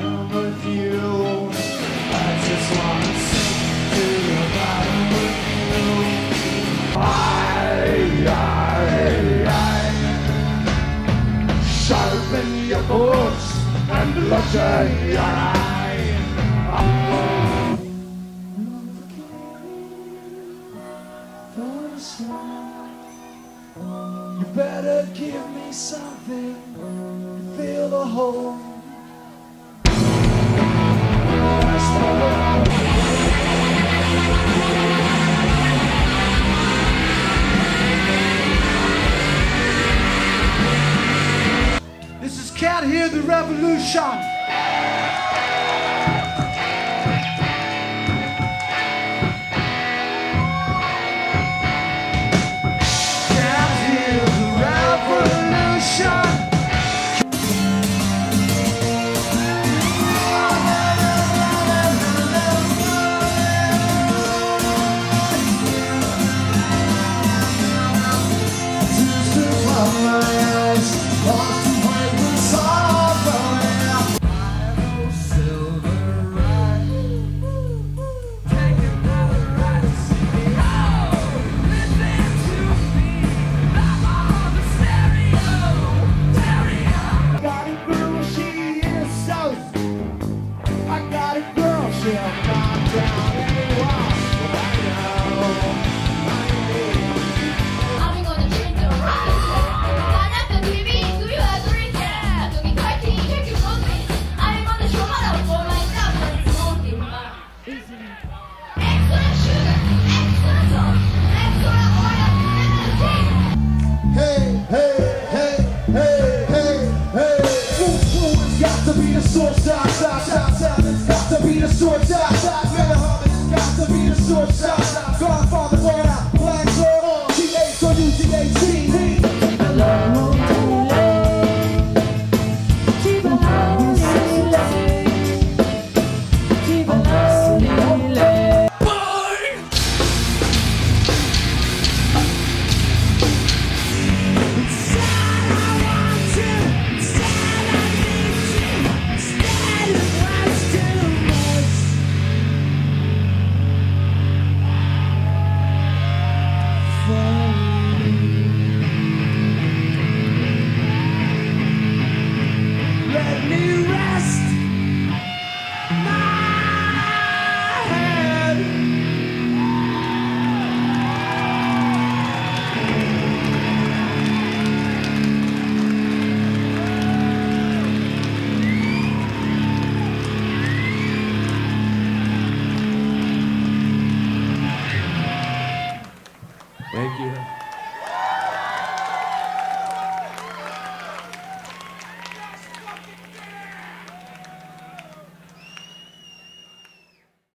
bottom with you. I just wanna sink to the bottom with you. Sharpen your boots and look in your eye. I'm looking for someone. You better give me something to fill the hole. This is Cat Hear the Revolution. Down.